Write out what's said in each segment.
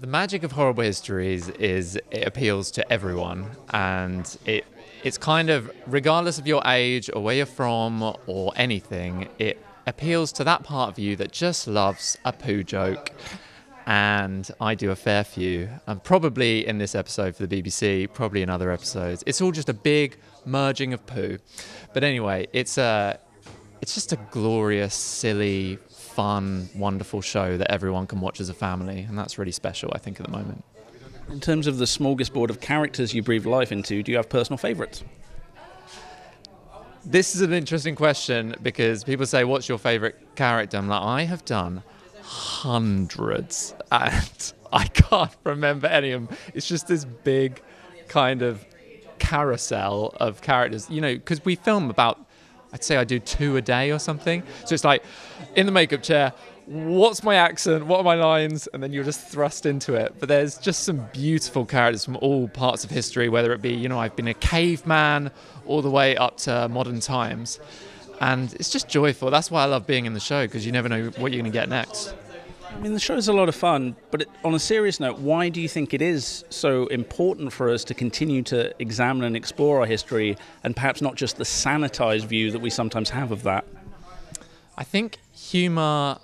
The magic of Horrible Histories is it appeals to everyone, and it's kind of, regardless of your age or where you're from or anything, it appeals to that part of you that just loves a poo joke. And I do a fair few, and probably in this episode for the BBC, probably in other episodes. It's all just a big merging of poo. But anyway, it's just a glorious, silly, fun, wonderful show that everyone can watch as a family, and that's really special, I think, at the moment. In terms of the smorgasbord of characters you breathe life into, do you have personal favourites? This is an interesting question, because people say, what's your favourite character? I'm like, I have done hundreds, and I can't remember any of them. It's just this big kind of carousel of characters, you know, because we film about, I'd say I do 2 a day or something. So it's like, in the makeup chair, what's my accent? What are my lines? And then you're just thrust into it. But there's just some beautiful characters from all parts of history, whether it be, you know, I've been a caveman all the way up to modern times. And it's just joyful. That's why I love being in the show, because you never know what you're going to get next. I mean, the show's a lot of fun, but on a serious note, why do you think it is so important for us to continue to examine and explore our history, and perhaps not just the sanitized view that we sometimes have of that? I think humor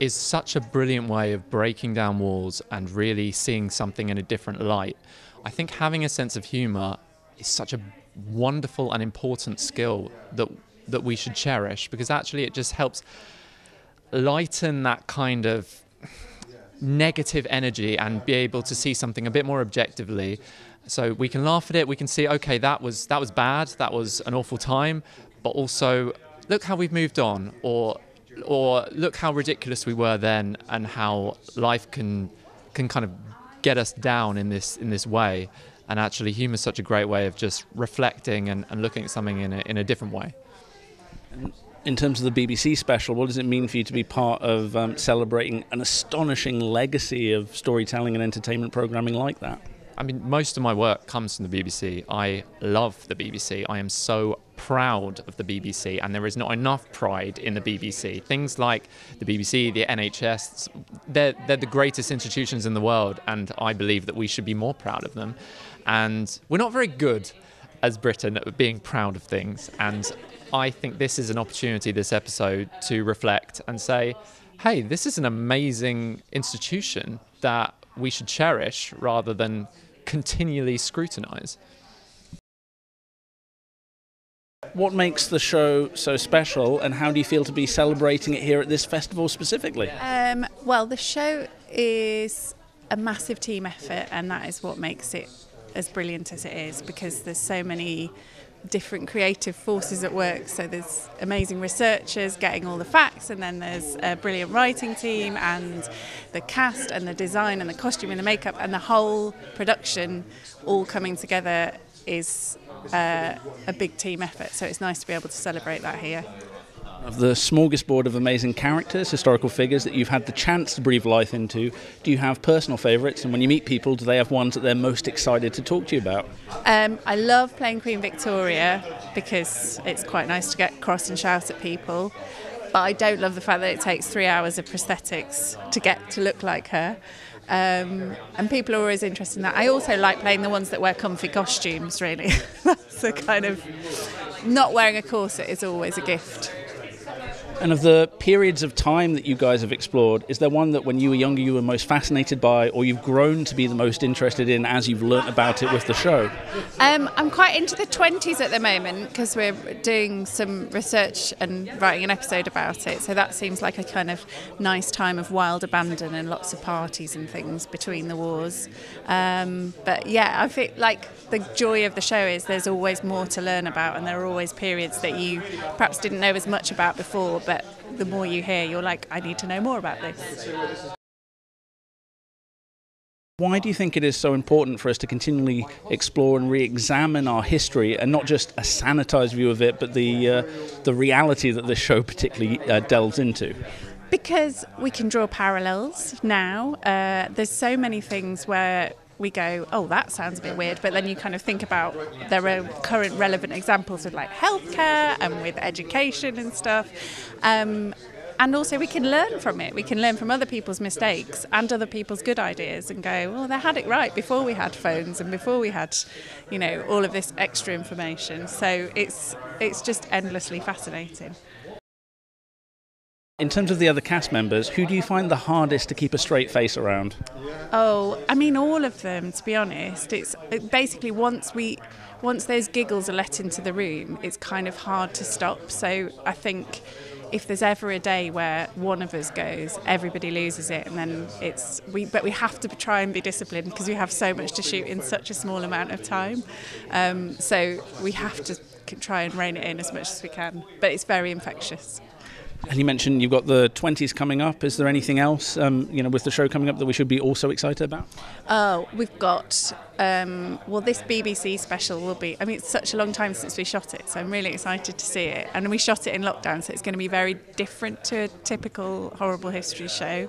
is such a brilliant way of breaking down walls and really seeing something in a different light. I think having a sense of humor is such a wonderful and important skill that we should cherish, because actually it just helps lighten that kind of negative energy and be able to see something a bit more objectively. So we can laugh at it, we can see, okay, that was bad, that was an awful time, but also look how we've moved on, or look how ridiculous we were then, and how life can kind of get us down in this way. And actually humor is such a great way of just reflecting and looking at something in a different way. In terms of the BBC special, what does it mean for you to be part of celebrating an astonishing legacy of storytelling and entertainment programming like that? I mean, most of my work comes from the BBC. I love the BBC. I am so proud of the BBC, and there is not enough pride in the BBC. Things like the BBC, the NHS, they're the greatest institutions in the world, and I believe that we should be more proud of them. And we're not very good as Britain at being proud of things, and I think this is an opportunity, this episode, to reflect and say, hey, this is an amazing institution that we should cherish rather than continually scrutinize. What makes the show so special, and how do you feel to be celebrating it here at this festival specifically? Well, the show is a massive team effort, and that is what makes it as brilliant as it is, because there's so many different creative forces at work. So there's amazing researchers getting all the facts, and then there's a brilliant writing team, and the cast and the design and the costume and the makeup and the whole production all coming together is a big team effort. So it's nice to be able to celebrate that here. Of the smorgasbord of amazing characters, historical figures that you've had the chance to breathe life into, do you have personal favourites? And when you meet people, do they have ones that they're most excited to talk to you about? I love playing Queen Victoria, because it's quite nice to get cross and shout at people. But I don't love the fact that it takes 3 hours of prosthetics to get to look like her. And people are always interested in that. I also like playing the ones that wear comfy costumes, really. That's the kind of... Not wearing a corset is always a gift. And of the periods of time that you guys have explored, is there one that when you were younger you were most fascinated by, or you've grown to be the most interested in as you've learnt about it with the show? I'm quite into the 20s at the moment, because we're doing some research and writing an episode about it. So that seems like a kind of nice time of wild abandon and lots of parties and things between the wars. But yeah, I feel like the joy of the show is there's always more to learn about, and there are always periods that you perhaps didn't know as much about before. But the more you hear, you're like, I need to know more about this. Why do you think it is so important for us to continually explore and re-examine our history, and not just a sanitized view of it, but the reality that this show particularly delves into? Because we can draw parallels now. There's so many things where we go, oh, that sounds a bit weird, but then you kind of think about there are current relevant examples with like healthcare and with education and stuff. And also we can learn from it. We can learn from other people's mistakes and other people's good ideas and go, well, they had it right before we had phones and before we had, you know, all of this extra information. So it's just endlessly fascinating. In terms of the other cast members, who do you find the hardest to keep a straight face around? Oh, I mean, all of them, to be honest. It's basically once those giggles are let into the room, it's kind of hard to stop. So I think if there's ever a day where one of us goes, everybody loses it, and then but we have to try and be disciplined because we have so much to shoot in such a small amount of time. So we have to try and rein it in as much as we can. But it's very infectious. And you mentioned you've got the 20s coming up. Is there anything else, with the show coming up that we should be also excited about? Oh, we've got, this BBC special will be, I mean, it's such a long time since we shot it, so I'm really excited to see it. And we shot it in lockdown, so it's going to be very different to a typical Horrible History show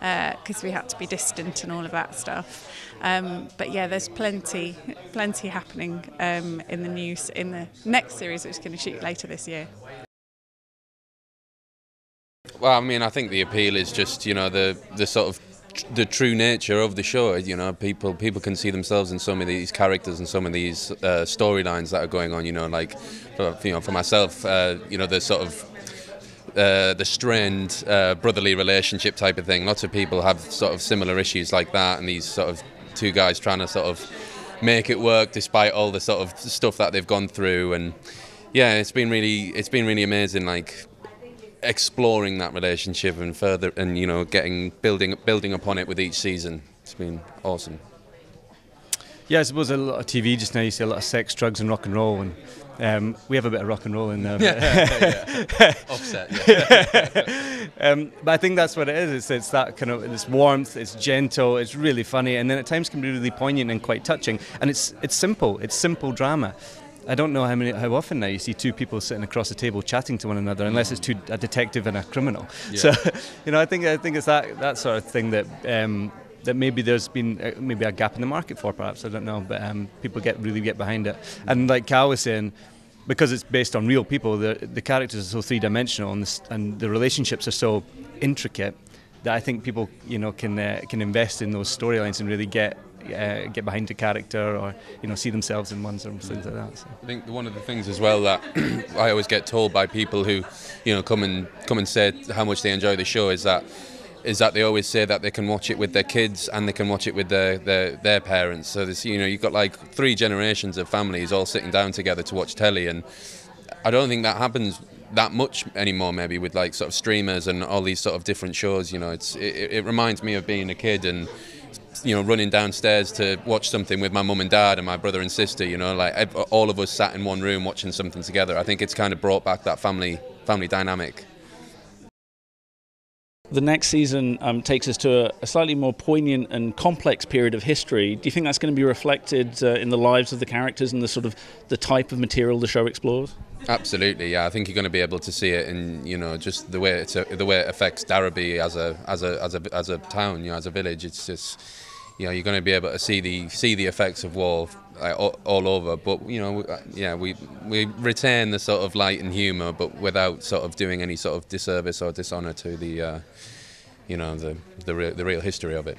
because we had to be distant and all of that stuff. But yeah, there's plenty happening in the next series, which is going to shoot later this year. Well, I mean, I think the appeal is just, the sort of the true nature of the show. People can see themselves in some of these characters and some of these storylines that are going on. For myself, the sort of the strained brotherly relationship type of thing. Lots of people have sort of similar issues like that, and these sort of two guys trying to sort of make it work despite all the sort of stuff that they've gone through. And yeah, it's been really amazing. Like, exploring that relationship and further, and building upon it with each season. It's been awesome. Yeah, I suppose a lot of TV just now, you see a lot of sex, drugs, and rock and roll, and we have a bit of rock and roll in there. Yeah. Offset. Yeah. But I think that's what it is. It's that kind of this warmth. It's gentle. It's really funny, and then at times can be really poignant and quite touching. And it's simple. It's simple drama. I don't know how often now you see two people sitting across a table chatting to one another, unless it's a detective and a criminal. Yeah. So, I think it's that sort of thing that that maybe there's been a gap in the market for, perhaps, I don't know, but people really get behind it. And like Cal was saying, because it's based on real people, the characters are so three-dimensional and the relationships are so intricate that I think people can invest in those storylines and really get behind a character, or see themselves in ones or things like that. So. I think one of the things as well that I always get told by people who come and say how much they enjoy the show is that they always say that they can watch it with their kids and they can watch it with their parents. So this, you've got like three generations of families all sitting down together to watch telly, and I don't think that happens that much anymore, maybe, with like sort of streamers and all these sort of different shows. It reminds me of being a kid and running downstairs to watch something with my mum and dad and my brother and sister, like all of us sat in one room watching something together. I think it's kind of brought back that family dynamic. The next season takes us to a slightly more poignant and complex period of history. Do you think that's going to be reflected in the lives of the characters and the sort of the type of material the show explores? Absolutely, yeah. I think you're going to be able to see it in just the way it affects Derby as a town, as a village. It's just you're going to be able to see the effects of war all over. But we retain the sort of light and humour, but without sort of doing any sort of disservice or dishonour to the the real history of it.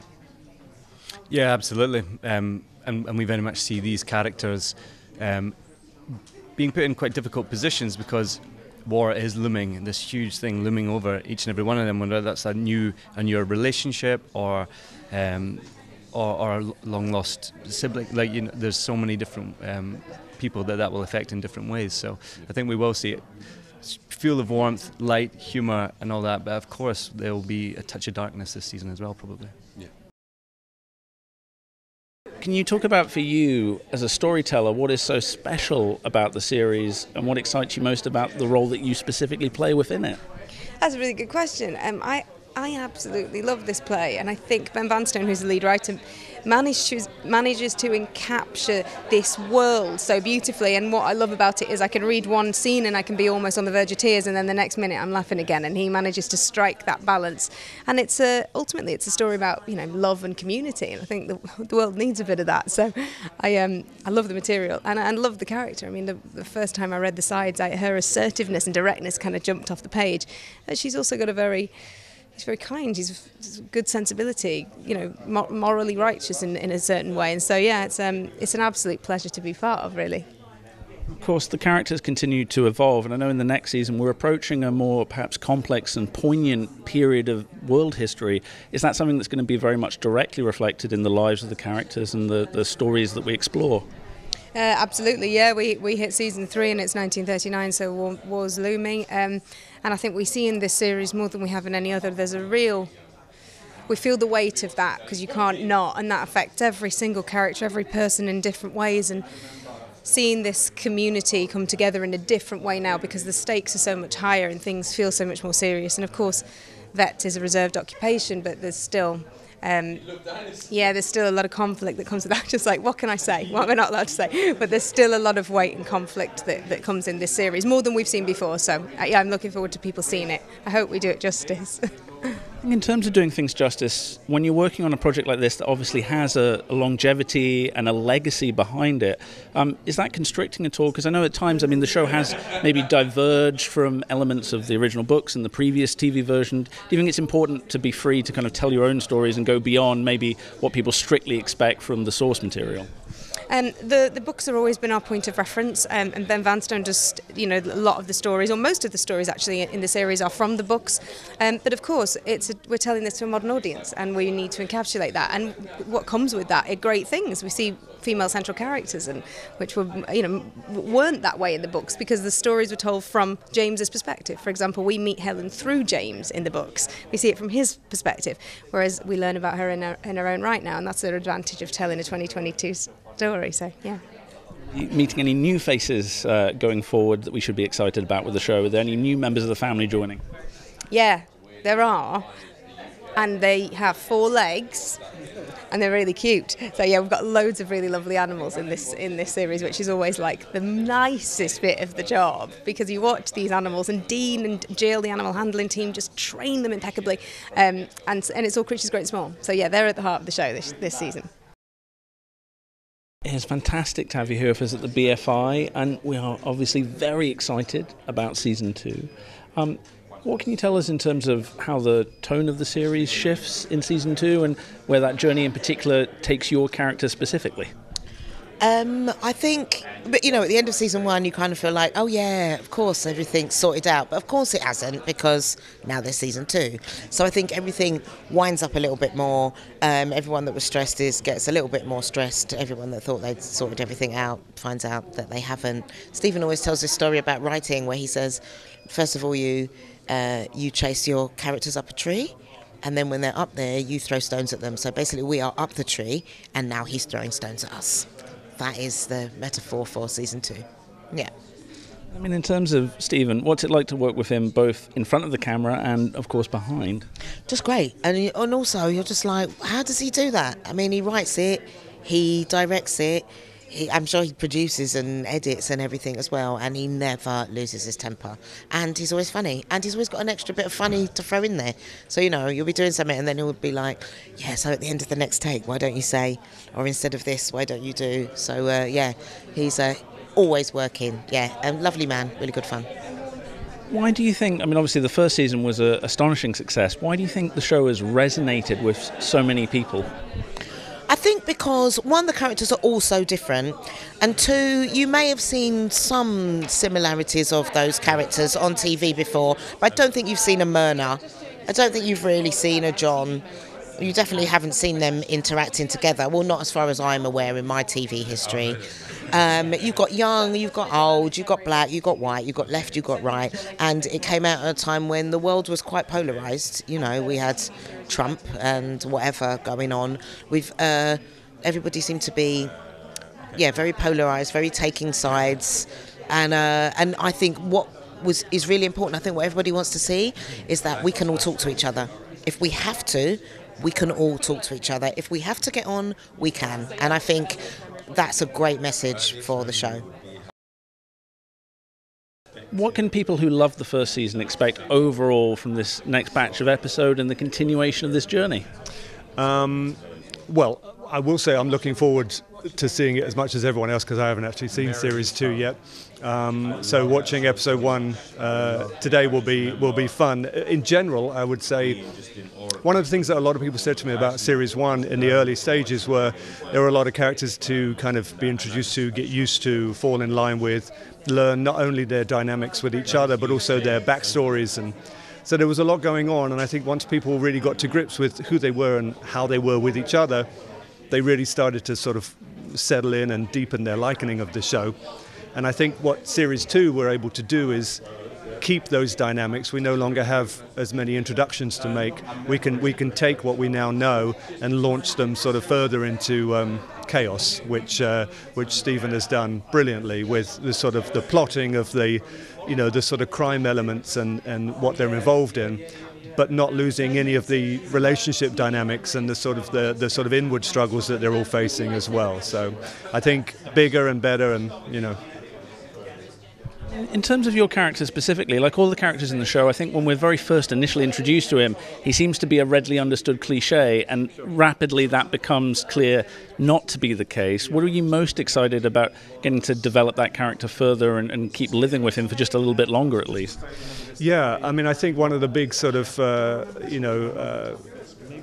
Yeah, absolutely. And we very much see these characters being put in quite difficult positions because war is looming. This huge thing looming over each and every one of them, whether that's a new relationship or a long-lost sibling. There's so many different people that will affect in different ways. So I think we will see it. Fuel of warmth, light, humour, and all that. But of course, there will be a touch of darkness this season as well, probably. Yeah. Can you talk about, for you, as a storyteller, what is so special about the series and what excites you most about the role that you specifically play within it? That's a really good question. I I absolutely love this play, and I think Ben Vanstone, who's the lead writer, manages to encapture this world so beautifully. And what I love about it is I can read one scene and I can be almost on the verge of tears, and then the next minute I'm laughing again, and he manages to strike that balance. And it's ultimately it's a story about, you know, love and community, and I think the world needs a bit of that. So I love the material, and I love the character. I mean, the first time I read The Sides, her assertiveness and directness kind of jumped off the page. And she's also got a very kind, he's a good sensibility, you know, morally righteous in a certain way. And so, yeah, it's an absolute pleasure to be part of, really. Of course, the characters continue to evolve, and I know in the next season we're approaching a more perhaps complex and poignant period of world history. Is that something that's going to be very much directly reflected in the lives of the characters and the stories that we explore? Absolutely, yeah. We hit season 3 and it's 1939, so war's looming. And I think we see in this series more than we have in any other. There's a real... We feel the weight of that because you can't not, and that affects every single character, every person in different ways. And seeing this community come together in a different way now because the stakes are so much higher and things feel so much more serious. And of course, vet is a reserved occupation, but there's still... there's still a lot of conflict that comes with that. Just like, what can I say? What am I not allowed to say? But there's still a lot of weight and conflict that comes in this series, more than we've seen before. So, yeah, I'm looking forward to people seeing it. I hope we do it justice. In terms of doing things justice, when you're working on a project like this that obviously has a longevity and a legacy behind it, is that constricting at all? Because I know at times, I mean, the show has maybe diverged from elements of the original books and the previous TV version. Do you think it's important to be free to kind of tell your own stories and go beyond maybe what people strictly expect from the source material? The books have always been our point of reference, and Ben Vanstone does, you know, a lot of the stories, or most of the stories actually in the series are from the books. But of course, we're telling this to a modern audience, and we need to encapsulate that. And what comes with that are great things. We see female central characters, and which were, you know, weren't that way in the books because the stories were told from James's perspective. For example, we meet Helen through James in the books. We see it from his perspective, whereas we learn about her in her own right now, and that's the advantage of telling a 2022 story. So, yeah. Meeting any new faces going forward that we should be excited about with the show? Are there any new members of the family joining? Yeah, there are. And they have 4 legs, and they're really cute. So yeah, we've got loads of really lovely animals in this series, which is always like the nicest bit of the job, because you watch these animals, and Dean and Jill, the animal handling team, just train them impeccably. And it's All Creatures Great and Small. So yeah, they're at the heart of the show this season. It's fantastic to have you here with us at the BFI, and we are obviously very excited about season 2. What can you tell us in terms of how the tone of the series shifts in season 2 and where that journey in particular takes your character specifically? I think, but you know, at the end of season 1 you kind of feel like, oh yeah, of course everything's sorted out, but of course it hasn't, because now there's season 2. So I think everything winds up a little bit more. Everyone that was stressed gets a little bit more stressed. Everyone that thought they'd sorted everything out finds out that they haven't. Stephen always tells this story about writing where he says, first of all, you chase your characters up a tree, and then when they're up there you throw stones at them. So basically we are up the tree, and now he's throwing stones at us. That is the metaphor for season 2. Yeah. I mean, in terms of Stephen, what's it like to work with him both in front of the camera and, of course, behind? Just great. And also you're just like, how does he do that? I mean, he writes it, he directs it, I'm sure he produces and edits and everything as well, and he never loses his temper. And he's always funny, and he's always got an extra bit of funny to throw in there. So, you know, you'll be doing something and then he'll be like, yeah, so at the end of the next take, why don't you say, or instead of this, why don't you do? So, yeah, he's always working. Yeah, a lovely man, really good fun. Why do you think, I mean, obviously the first season was an astonishing success. Why do you think the show has resonated with so many people? I think because, 1, the characters are all so different, and 2, you may have seen some similarities of those characters on TV before, but I don't think you've seen a Myrna. I don't think you've really seen a John. You definitely haven't seen them interacting together. Well, not as far as I'm aware in my TV history. You've got young, you've got old, you've got black, you've got white, you've got left, you've got right. And it came out at a time when the world was quite polarised. You know, we had Trump and whatever going on. Everybody seemed to be, yeah, very polarised, very taking sides. And I think what is really important, I think what everybody wants to see is that we can all talk to each other. If we have to, we can all talk to each other. If we have to get on, we can. And I think that's a great message for the show. What can people who love the first season expect overall from this next batch of episode and the continuation of this journey? Well, I will say I'm looking forward to seeing it as much as everyone else because I haven't actually seen Series 2 yet. So watching Episode 1 today will be fun. In general, I would say one of the things that a lot of people said to me about Series 1 in the early stages were there were a lot of characters to kind of be introduced to, get used to, fall in line with, learn not only their dynamics with each other but also their backstories. And so there was a lot going on, and I think once people really got to grips with who they were and how they were with each other, they really started to sort of settle in and deepen their likening of the show. And I think what Series 2 were able to do is keep those dynamics. We no longer have as many introductions to make. We can take what we now know and launch them sort of further into chaos, which Stephen has done brilliantly with the sort of the plotting of the, you know, the sort of crime elements and what they're involved in, but not losing any of the relationship dynamics and the sort of inward struggles that they're all facing as well. So I think bigger and better, and you know. In terms of your character specifically, like all the characters in the show, I think when we're very first initially introduced to him, he seems to be a readily understood cliché, and rapidly that becomes clear not to be the case. What are you most excited about getting to develop that character further and keep living with him for just a little bit longer at least? Yeah, I mean, I think one of the big sort of,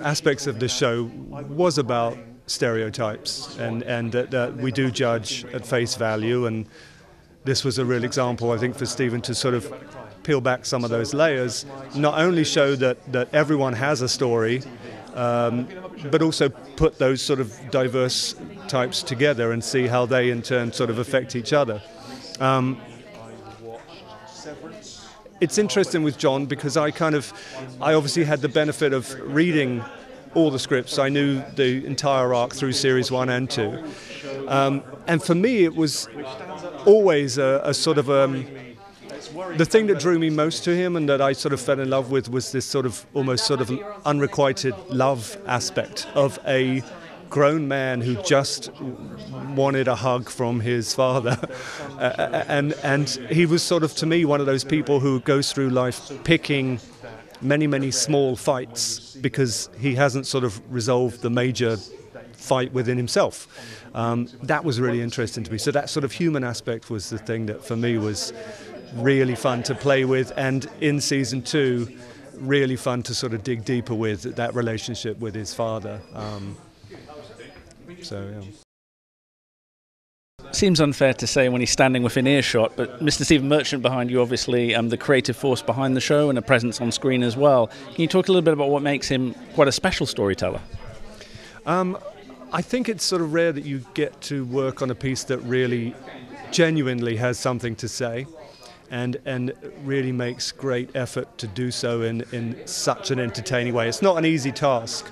aspects of the show was about stereotypes and that we do judge at face value, and this was a real example, I think, for Stephen to sort of peel back some of those layers, not only show that everyone has a story, but also put those sort of diverse types together and see how they in turn sort of affect each other. It's interesting with John because I obviously had the benefit of reading all the scripts. I knew the entire arc through Series 1 and 2. And for me, it was always the thing that drew me most to him and that I sort of fell in love with was this sort of almost sort of unrequited love aspect of a grown man who just wanted a hug from his father. And he was sort of, to me, one of those people who goes through life picking many small fights because he hasn't sort of resolved the major fight within himself. That was really interesting to me. So that sort of human aspect was the thing that for me was really fun to play with, and in Season 2 really fun to sort of dig deeper with that relationship with his father. Seems unfair to say when he's standing within earshot, but Mr. Stephen Merchant behind you, obviously the creative force behind the show and a presence on screen as well. Can you talk a little bit about what makes him quite a special storyteller? I think it's sort of rare that you get to work on a piece that really genuinely has something to say and really makes great effort to do so in such an entertaining way. It's not an easy task,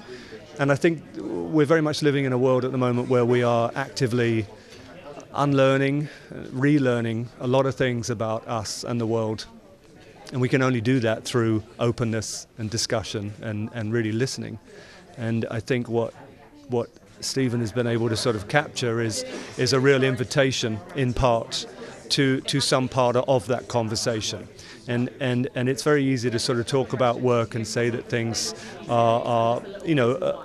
and I think we're very much living in a world at the moment where we are actively unlearning, relearning a lot of things about us and the world. And we can only do that through openness and discussion and really listening. And I think what Stephen has been able to sort of capture is a real invitation in part to some part of that conversation. And it's very easy to sort of talk about work and say that things are you know,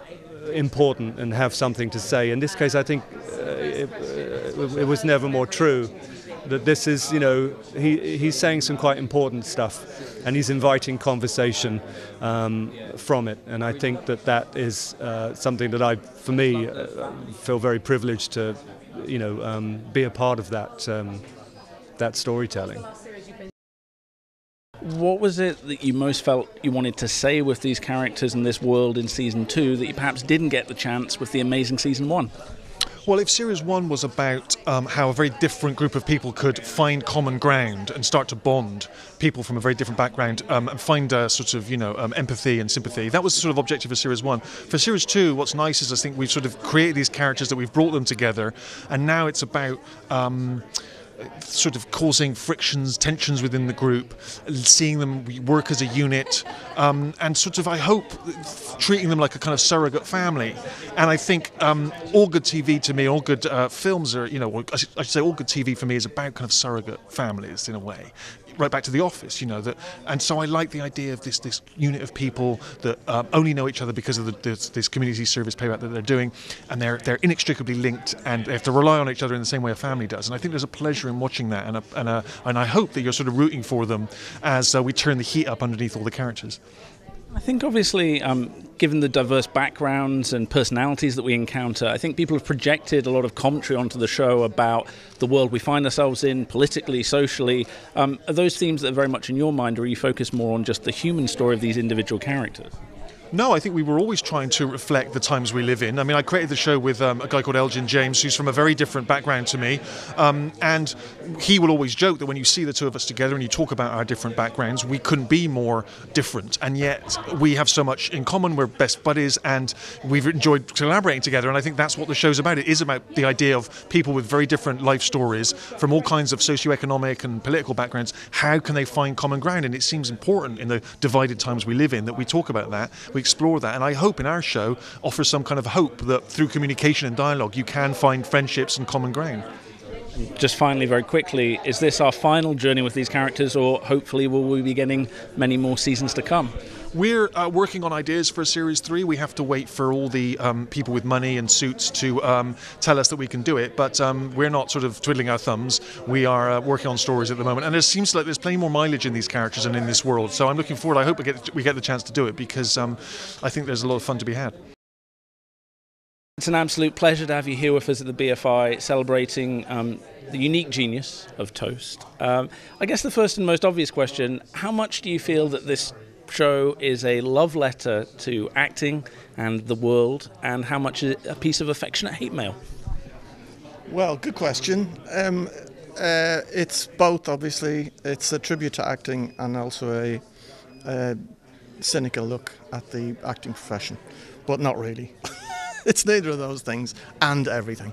important and have something to say. In this case, I think it was never more true that this is, you know, he's saying some quite important stuff and he's inviting conversation from it, and I think that is something that for me, feel very privileged to, you know, be a part of that storytelling. What was it that you most felt you wanted to say with these characters and this world in Season 2 that you perhaps didn't get the chance with the amazing Season 1? Well, if Series 1 was about how a very different group of people could find common ground and start to bond, people from a very different background, and find a sort of, you know, empathy and sympathy, that was the sort of objective of Series 1. For Series 2, what's nice is I think we've sort of created these characters that we've brought them together, and now it's about sort of causing frictions, tensions within the group, seeing them work as a unit, and sort of, I hope, treating them like a kind of surrogate family. And I think all good TV to me, all good films are, you know, I should say all good TV for me is about kind of surrogate families in a way. Right back to The Office, you know, that, and so I like the idea of this unit of people that only know each other because of this community service payback that they're doing, and they're inextricably linked, and they have to rely on each other in the same way a family does. And I think there's a pleasure in watching that, and I hope that you're sort of rooting for them as we turn the heat up underneath all the characters. I think obviously, given the diverse backgrounds and personalities that we encounter, I think people have projected a lot of commentary onto the show about the world we find ourselves in, politically, socially. Are those themes that are very much in your mind, or are you focused more on just the human story of these individual characters? No, I think we were always trying to reflect the times we live in. I mean, I created the show with a guy called Elgin James, who's from a very different background to me, and he will always joke that when you see the two of us together and you talk about our different backgrounds, we couldn't be more different, and yet we have so much in common. We're best buddies, and we've enjoyed collaborating together, and I think that's what the show's about. It is about the idea of people with very different life stories from all kinds of socioeconomic and political backgrounds. How can they find common ground? And it seems important in the divided times we live in that we talk about that. We explore that, and I hope in our show offers some kind of hope that through communication and dialogue you can find friendships and common ground. Just finally, very quickly, is this our final journey with these characters, or hopefully will we be getting many more seasons to come? We're working on ideas for Series 3. We have to wait for all the people with money and suits to tell us that we can do it, but we're not sort of twiddling our thumbs. We are working on stories at the moment, and it seems like there's plenty more mileage in these characters and in this world, so I'm looking forward. I hope we get the chance to do it, because I think there's a lot of fun to be had. It's an absolute pleasure to have you here with us at the BFI, celebrating the unique genius of Toast. I guess the first and most obvious question, how much do you feel that this show is a love letter to acting and the world, and how much is it a piece of affectionate hate mail? Well, good question. It's both, obviously. It's a tribute to acting and also a cynical look at the acting profession, but not really. It's neither of those things and everything.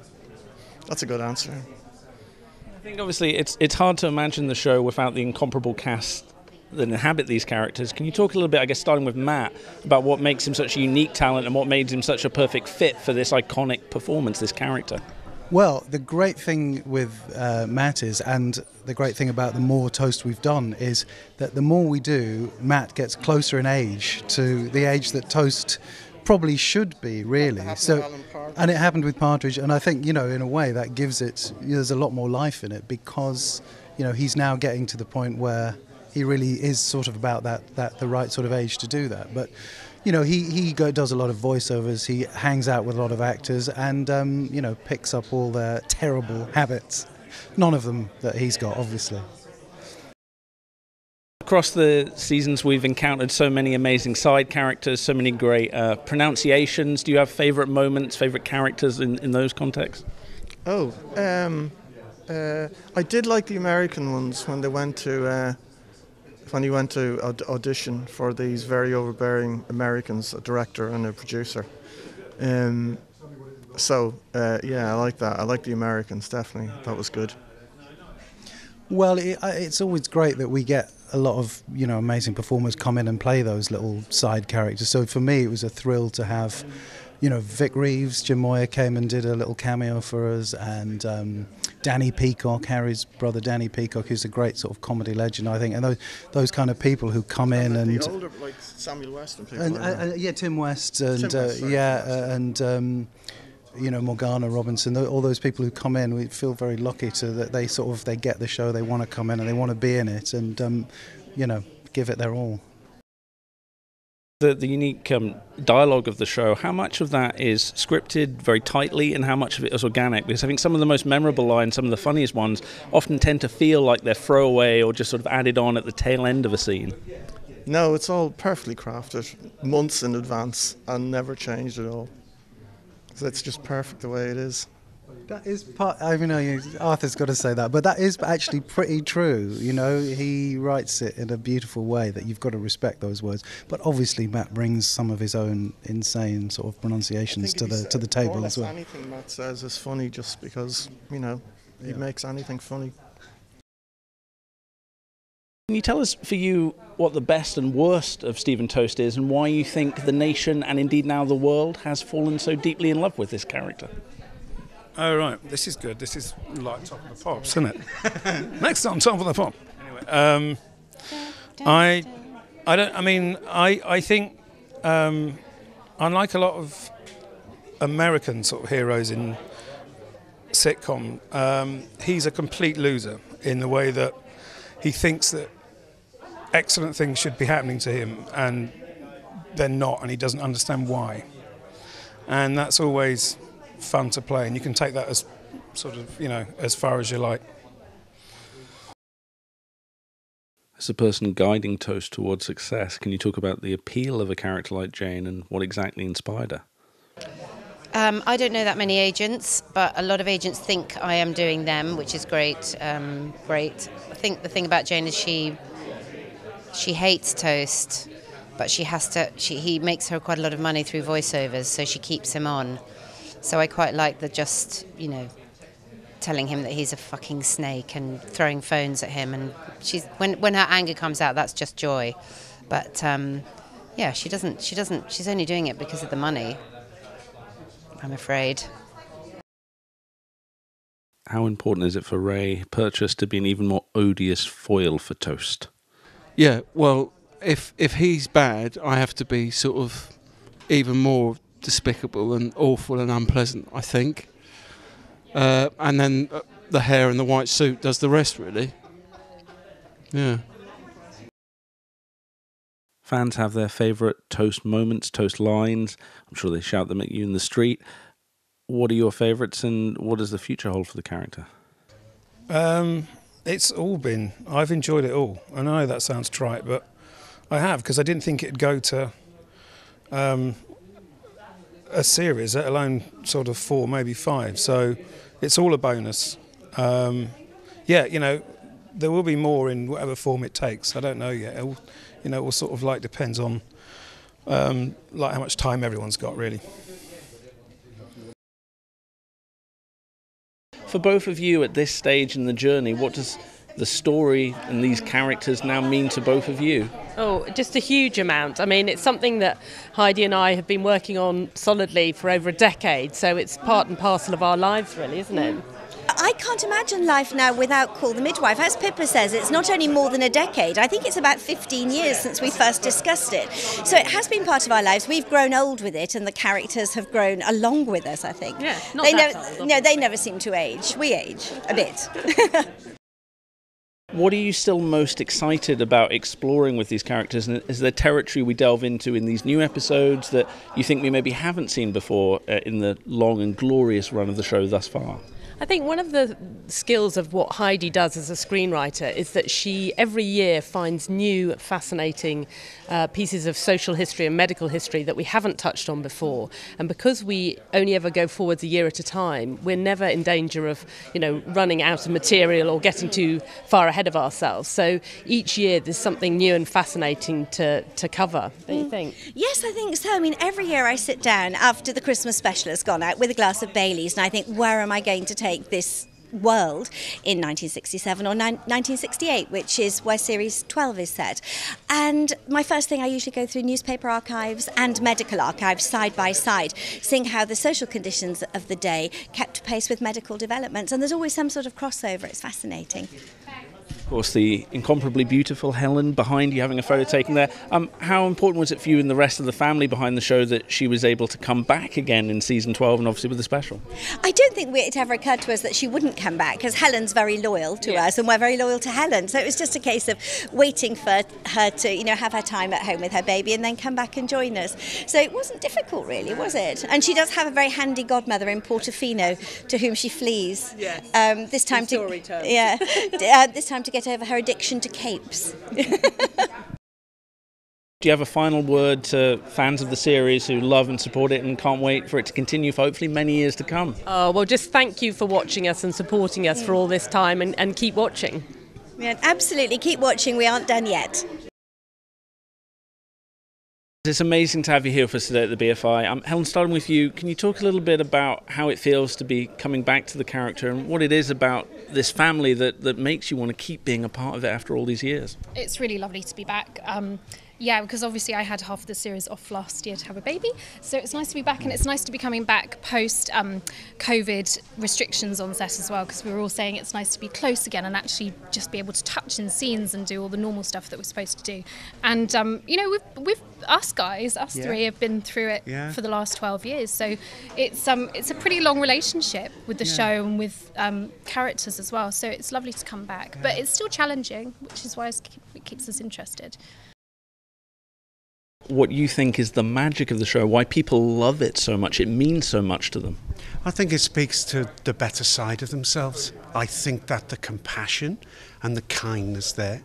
That's a good answer. I think obviously it's hard to imagine the show without the incomparable cast that inhabit these characters. Can you talk a little bit, I guess starting with Matt, about what makes him such a unique talent and what made him such a perfect fit for this iconic performance, this character? Well, the great thing with Matt is, and the great thing about the more Toast we've done, is that the more we do, Matt gets closer in age to the age that Toast probably should be, really. So, and it happened with Partridge, and I think, you know, in a way that gives it, there's a lot more life in it, because, you know, he's now getting to the point where he really is sort of about the right sort of age to do that. But, you know, he does a lot of voiceovers, he hangs out with a lot of actors, and, you know, picks up all their terrible habits, none of them that he's got, obviously. Across the seasons we've encountered so many amazing side characters, so many great pronunciations. Do you have favourite moments, favourite characters in those contexts? Oh, I did like the American ones when they went to when he went to audition for these very overbearing Americans, a director and a producer. Yeah, I like that. I like the Americans, definitely. That was good. Well, it's always great that we get a lot of, you know, amazing performers come in and play those little side characters. So for me, it was a thrill to have, you know, Vic Reeves, Jim Moir came and did a little cameo for us, and Danny Peacock, Harry's brother Danny Peacock, who's a great sort of comedy legend, I think. And those kind of people who come in and the older, like Samuel West and people. And, like yeah, Tim West and you know, Morgana Robinson, all those people who come in, we feel very lucky to that they sort of, they get the show, they want to come in and they want to be in it and, you know, give it their all. The unique dialogue of the show, how much of that is scripted very tightly and how much of it is organic? Because I think some of the most memorable lines, some of the funniest ones, often tend to feel like they're throwaway or just sort of added on at the tail end of a scene. No, it's all perfectly crafted, months in advance, and never changed at all. That's just perfect the way it is. That is part, I mean, Arthur's got to say that, but that is actually pretty true. You know, he writes it in a beautiful way that you've got to respect those words. But obviously, Matt brings some of his own insane sort of pronunciations to the table as well. Anything Matt says is funny, just because, you know, he makes anything funny. Can you tell us, for you, what the best and worst of Stephen Toast is and why you think the nation, and indeed now the world, has fallen so deeply in love with this character? Oh, right. This is good. This is like Top of the Pops, isn't it? Next on Top of the Pop. Anyway, I think, unlike a lot of American sort of heroes in sitcom, he's a complete loser in the way that he thinks that excellent things should be happening to him and they're not, and he doesn't understand why. And that's always fun to play, and you can take that as sort of, you know, as far as you like. As a person guiding Toast towards success, can you talk about the appeal of a character like Jane and what exactly inspired her? I don't know that many agents, but a lot of agents think I am doing them, which is great. I think the thing about Jane is she hates Toast, but she has to. He makes her quite a lot of money through voiceovers, so she keeps him on. So I quite like the just, you know, telling him that he's a fucking snake and throwing phones at him. And she's when her anger comes out, that's just joy. But yeah, she doesn't. She's only doing it because of the money, I'm afraid. How important is it for Ray Purchas to be an even more odious foil for Toast? Yeah, well, if he's bad, I have to be sort of even more despicable and awful and unpleasant, I think. And then the hair and the white suit does the rest, really. Yeah. Fans have their favourite Toast moments, Toast lines. I'm sure they shout them at you in the street. What are your favourites, and what does the future hold for the character? It's all been... I've enjoyed it all. I know that sounds trite, but I have, because I didn't think it'd go to a series, let alone sort of 4, maybe 5. So it's all a bonus. Yeah, you know, there will be more in whatever form it takes. I don't know yet. It'll, you know, it will sort of like depends on like how much time everyone's got, really. For both of you at this stage in the journey, what does the story and these characters now mean to both of you? Oh, just a huge amount. I mean, it's something that Heidi and I have been working on solidly for over a decade, so it's part and parcel of our lives, really, isn't it? I can't imagine life now without Call the Midwife. As Pippa says, it's not only more than a decade, I think it's about 15 years since we first discussed it. So it has been part of our lives. We've grown old with it, and the characters have grown along with us, I think. Yeah, not that old, obviously. No, they never seem to age. We age a bit. What are you still most excited about exploring with these characters? And is there territory we delve into in these new episodes that you think we maybe haven't seen before in the long and glorious run of the show thus far? I think one of the skills of what Heidi does as a screenwriter is that she every year finds new fascinating pieces of social history and medical history that we haven't touched on before, and because we only ever go forwards a year at a time, we're never in danger of, you know, running out of material or getting too far ahead of ourselves. So each year there's something new and fascinating to cover. Don't you think? Yes, I think so. I mean, every year I sit down after the Christmas special has gone out with a glass of Baileys and I think, where am I going to take this world in 1967 or 1968, which is where series 12 is set. And my first thing, I usually go through newspaper archives and medical archives side by side, seeing how the social conditions of the day kept pace with medical developments, and there's always some sort of crossover. It's fascinating. Of course, the incomparably beautiful Helen behind you, having a photo taken there. How important was it for you and the rest of the family behind the show that she was able to come back again in season 12 and obviously with the special? I don't think it ever occurred to us that she wouldn't come back, because Helen's very loyal to us and we're very loyal to Helen. So it was just a case of waiting for her to, you know, have her time at home with her baby and then come back and join us. So it wasn't difficult, really, was it? And she does have a very handy godmother in Portofino to whom she flees. Yes. This time to get over her addiction to capes. Do you have a final word to fans of the series who love and support it and can't wait for it to continue for hopefully many years to come? Oh, well, just thank you for watching us and supporting us for all this time, and keep watching. Yeah, absolutely, keep watching. We aren't done yet. It's amazing to have you here with us today at the BFI. Helen, starting with you, can you talk a little bit about how it feels to be coming back to the character and what it is about this family that makes you want to keep being a part of it after all these years? It's really lovely to be back. Yeah, because obviously I had half the series off last year to have a baby, so it's nice to be back, and it's nice to be coming back post COVID restrictions on set as well, because we were all saying it's nice to be close again and actually just be able to touch in scenes and do all the normal stuff that we're supposed to do. And you know, us three have been through it for the last 12 years, so it's a pretty long relationship with the show and with characters as well. So it's lovely to come back, but it's still challenging, which is why it keeps us interested. What you think is the magic of the show, why people love it so much, it means so much to them? I think it speaks to the better side of themselves. I think that the compassion and the kindness there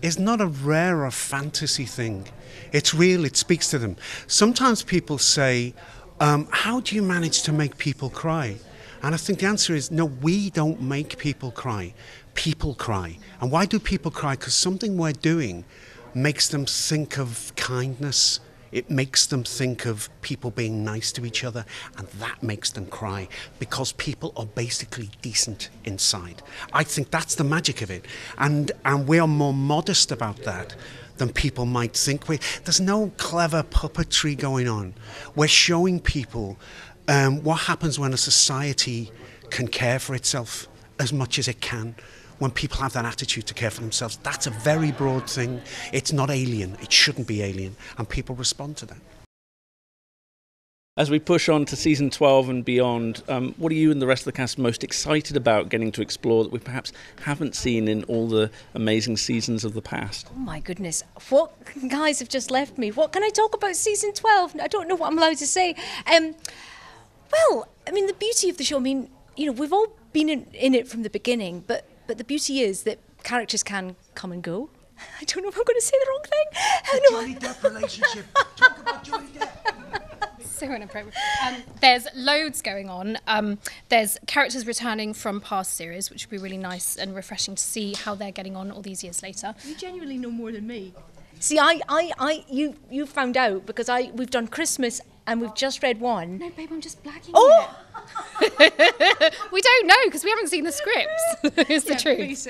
is not a rare or fantasy thing. It's real, it speaks to them. Sometimes people say, how do you manage to make people cry? And I think the answer is, no, we don't make people cry. People cry. And why do people cry? Because something we're doing makes them think of kindness, it makes them think of people being nice to each other, and that makes them cry, because people are basically decent inside. I think that's the magic of it, and we are more modest about that than people might think. There's no clever puppetry going on. We're showing people what happens when a society can care for itself as much as it can. When people have that attitude to care for themselves, that's a very broad thing. It's not alien. It shouldn't be alien. And people respond to that. As we push on to season 12 and beyond, what are you and the rest of the cast most excited about getting to explore that we perhaps haven't seen in all the amazing seasons of the past? Oh my goodness, what guys have just left me. What can I talk about season 12? I don't know what I'm allowed to say. Well, I mean, the beauty of the show, I mean, you know, we've all been in it from the beginning, but the beauty is that characters can come and go. I don't know if I'm going to say the wrong thing. Johnny Depp relationship. Talk about Johnny Depp. So inappropriate. There's loads going on. There's characters returning from past series, which will be really nice and refreshing to see how they're getting on all these years later. You genuinely know more than me. See, you found out, because we've done Christmas and we've just read one. No, babe, I'm just blagging. Oh! We don't know, because we haven't seen the scripts. Is the truth.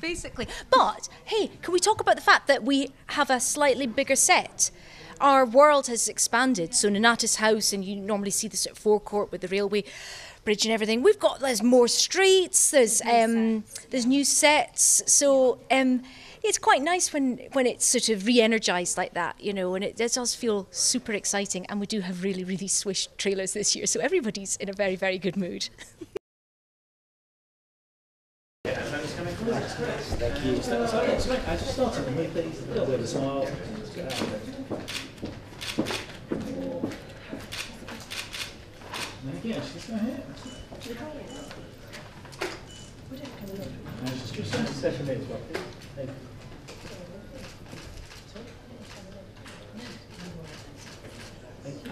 Basically. But hey, can we talk about the fact that we have a slightly bigger set? Our world has expanded. So Nanata's house, and you normally see this at forecourt with the railway bridge and everything. We've got there's more streets. There's new sets. So it's quite nice when it's sort of re-energised like that, you know, and it does feel super exciting. And we do have really, really swish trailers this year, so everybody's in a very, very good mood.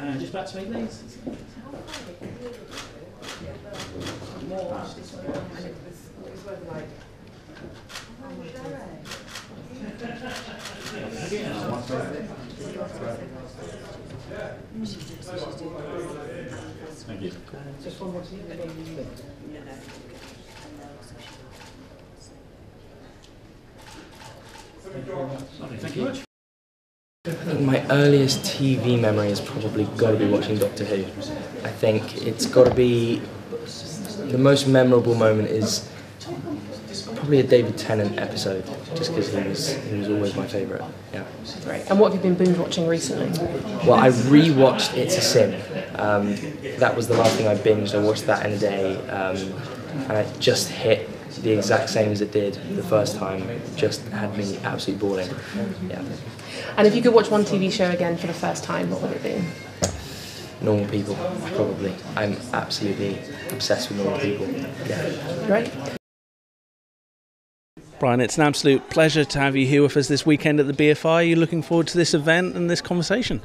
And just back to me, please. Thank you. Just one more thing. Thank you very much. I think my earliest TV memory has probably got to be watching Doctor Who. I think it's got to be, the most memorable moment is probably a David Tennant episode, just because he was always my favourite. Yeah. Right. And what have you been binge watching recently? Well, I re-watched It's a Sin. That was the last thing I binged. I watched that in a day, and it just hit the exact same as it did the first time. Just had me absolutely bawling. Yeah. And if you could watch one TV show again for the first time, what would it be? Normal People, probably. I'm absolutely obsessed with Normal People. Yeah. Great. Brian, it's an absolute pleasure to have you here with us this weekend at the BFI. Are you looking forward to this event and this conversation?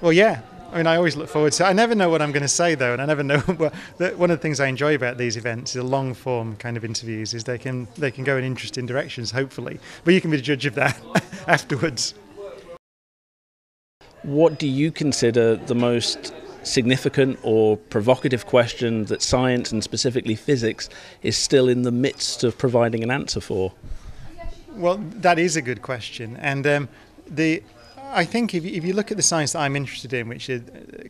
Well, yeah. I mean, I always look forward to it. I never know what I'm going to say, though, and I never know. One of the things I enjoy about these events, the long-form kind of interviews, is they can go in interesting directions, hopefully. But you can be the judge of that afterwards. What do you consider the most significant or provocative question that science, and specifically physics, is still in the midst of providing an answer for? Well, that is a good question, and I think if you look at the science that I'm interested in, which is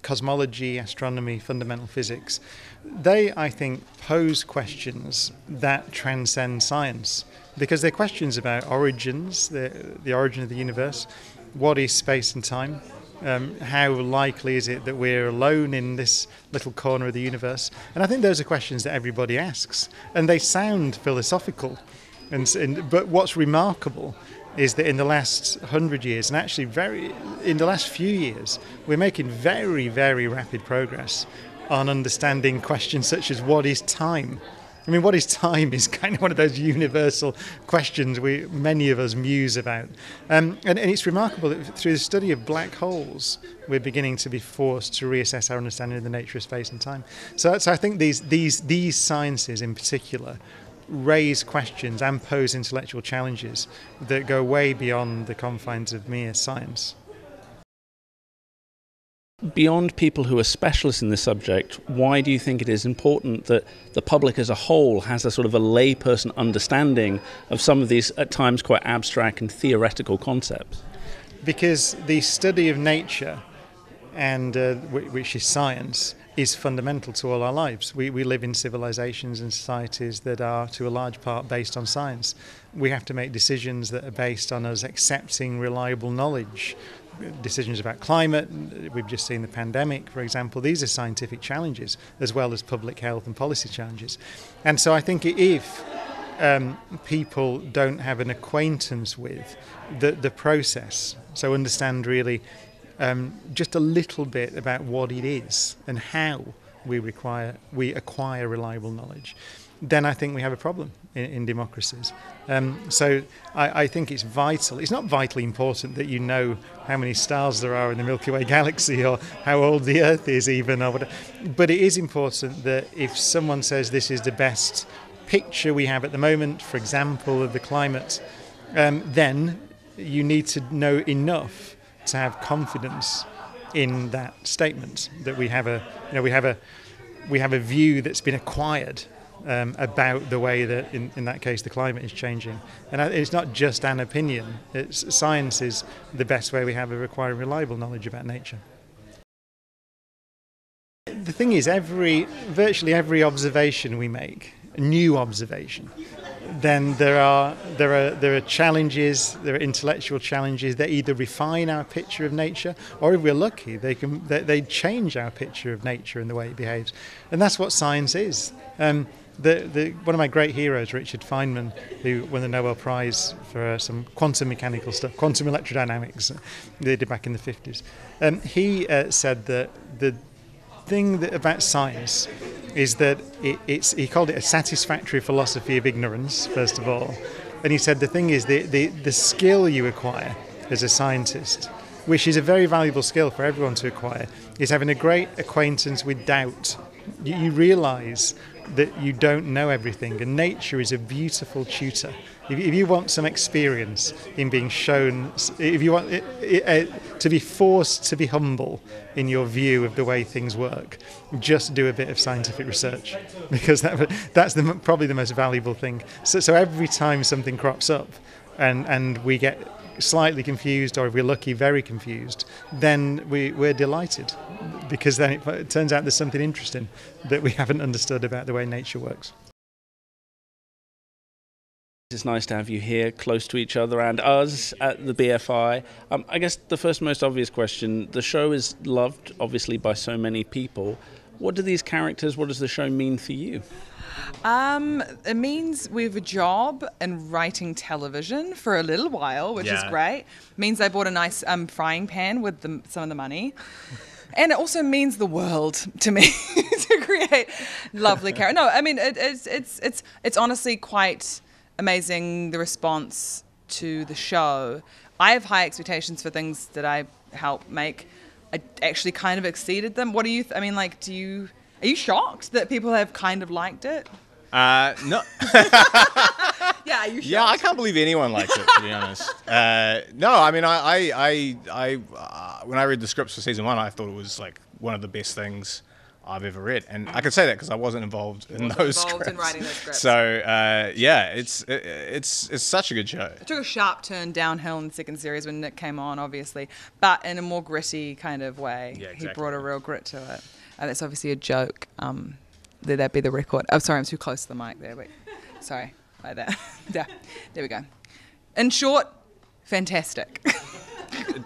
cosmology, astronomy, fundamental physics, they, I think, pose questions that transcend science, because they're questions about origins, the origin of the universe, what is space and time, how likely is it that we're alone in this little corner of the universe, and I think those are questions that everybody asks, and they sound philosophical, but what's remarkable is that in the last 100 years, and actually in the last few years, we're making very, very rapid progress on understanding questions such as what is time. I mean, what is time is kind of one of those universal questions many of us muse about. And it's remarkable that through the study of black holes, we're beginning to be forced to reassess our understanding of the nature of space and time. So I think these sciences in particular raise questions and pose intellectual challenges that go way beyond the confines of mere science. Beyond people who are specialists in this subject, why do you think it is important that the public as a whole has a sort of a layperson understanding of some of these, at times, quite abstract and theoretical concepts? Because the study of nature, and which is science, is fundamental to all our lives. We live in civilizations and societies that are, to a large part, based on science. We have to make decisions that are based on us accepting reliable knowledge. Decisions about climate, we've just seen the pandemic, for example. These are scientific challenges, as well as public health and policy challenges. And so I think if people don't have an acquaintance with the process, so understand really just a little bit about what it is and how we acquire reliable knowledge, then I think we have a problem in democracies. So I think it's vital. It's not vitally important that you know how many stars there are in the Milky Way galaxy or how old the Earth is even, or whatever. But it is important that if someone says this is the best picture we have at the moment, for example, of the climate, then you need to know enough to have confidence in that statement, that we have a view that's been acquired about the way that in that case the climate is changing. And it's not just an opinion. Science is the best way we have of acquiring reliable knowledge about nature. The thing is, virtually every observation we make, a new observation, then there are challenges, there are intellectual challenges that either refine our picture of nature, or if we're lucky, they change our picture of nature and the way it behaves. And that's what science is. One of my great heroes, Richard Feynman, who won the Nobel Prize for some quantum mechanical stuff, quantum electrodynamics, they did back in the 50s. He said that the thing about science is that he called it a satisfactory philosophy of ignorance, first of all. And he said the thing is the skill you acquire as a scientist, which is a very valuable skill for everyone to acquire, is having a great acquaintance with doubt. You realise that you don't know everything, and nature is a beautiful tutor. If you want some experience in being shown, if you want to be forced to be humble in your view of the way things work, just do a bit of scientific research, because that's probably the most valuable thing. So every time something crops up and we get slightly confused, or if we're lucky, very confused, then we're delighted, because then it turns out there's something interesting that we haven't understood about the way nature works. It's nice to have you here, close to each other and us at the BFI. I guess the first most obvious question, the show is loved, obviously, by so many people. What do these characters, what does the show mean for you? It means we have a job in writing television for a little while, which is great. It means I bought a nice frying pan with some of the money. And it also means the world to me to create lovely characters. No, I mean, it's honestly quite amazing, the response to the show. I have high expectations for things that I help make. I actually kind of exceeded them. What do you? I mean, like, are you shocked that people have kind of liked it? No. Yeah, are you shocked? Yeah, I can't believe anyone liked it, to be honest. No, I mean, I when I read the scripts for season one, I thought it was like one of the best things I've ever read, and I could say that because I wasn't involved in those scripts. So yeah, it's such a good show. It took a sharp turn downhill in the second series when Nick came on, obviously, but in a more gritty kind of way. Yeah, exactly. He brought a real grit to it. That's obviously a joke. That'd be the record. Oh, sorry, I'm too close to the mic there. Wait. Sorry, like that. Yeah, there we go. In short, fantastic.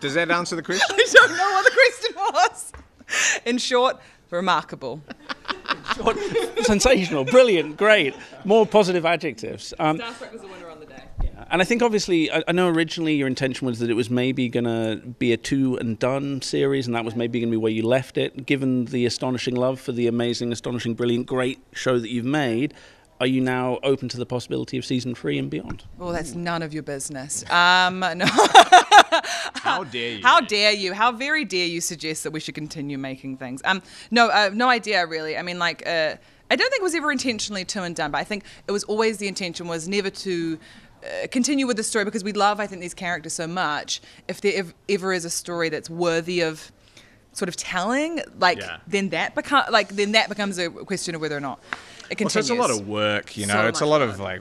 Does that answer the question? I don't know what the question was. In short, remarkable. Short, sensational, brilliant, great. More positive adjectives. Star Trek was a winner on the day. Yeah. And I think obviously, I know originally your intention was that it was maybe going to be a two and done series, and that was maybe going to be where you left it. Given the astonishing love for the amazing, astonishing, brilliant, great show that you've made, are you now open to the possibility of season 3 and beyond? Well, that's none of your business. No. How dare you? How dare you? How very dare you suggest that we should continue making things? No idea, really. I mean, like, I don't think it was ever intentionally two and done, but I think it was always the intention was never to continue with the story, because we love, I think, these characters so much. If there ever is a story that's worthy of sort of telling, like, yeah, then that becomes a question of whether or not. It it's a lot of work, you know. So it's a lot of like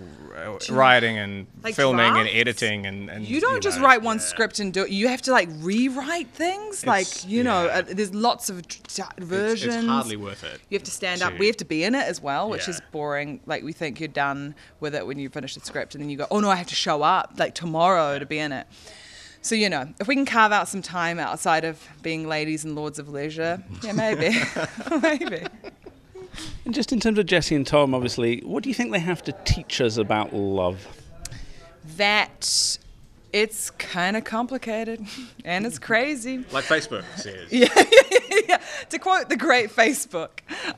writing and like filming drafts and editing, and you don't just write one script and do it. You have to like rewrite things. It's, like, you know, there's lots of versions. It's hardly worth it. You have to stand up. We have to be in it as well, which is boring. Like, we think you're done with it when you finish the script, and then you go, oh no, I have to show up like tomorrow to be in it. So, you know, if we can carve out some time outside of being ladies and lords of leisure, yeah, maybe, maybe. And just in terms of Jesse and Tom, obviously, what do you think they have to teach us about love? That it's kind of complicated and it's crazy. Like Facebook says. Yeah. To quote the great Facebook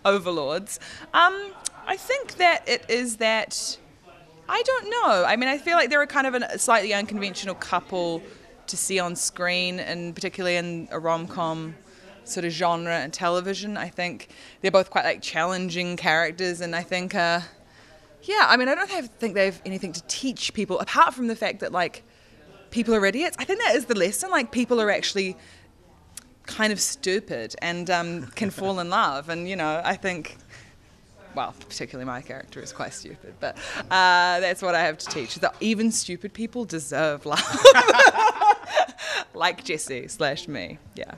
overlords, I think that it is that, I don't know. I mean, I feel like they're a kind of a slightly unconventional couple to see on screen, and particularly in a rom-com sort of genre and television. I think they're both quite like challenging characters, and I think yeah, I mean, I don't think they have anything to teach people apart from the fact that like people are idiots. I think that is the lesson, like people are actually kind of stupid and can fall in love, and you know, I think, well, particularly my character is quite stupid, but that's what I have to teach, that even stupid people deserve love. Like Jesse / me. Yeah.